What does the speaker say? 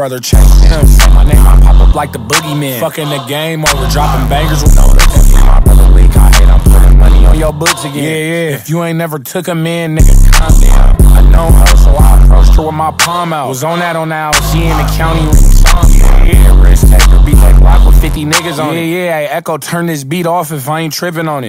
brother changed him. My name, I pop up like the boogeyman. Fucking the game over, dropping bangers with no looking. My brother leak, I hate, I'm putting money on your books again. Yeah, yeah. If you ain't never took a man, nigga, calm down. I know her, so I approached her with my palm out. Was on that, she in the county with me. Yeah, risk taker, be like locked with 50 niggas on it. Yeah, yeah, Echo, turn this beat off if I ain't tripping on it.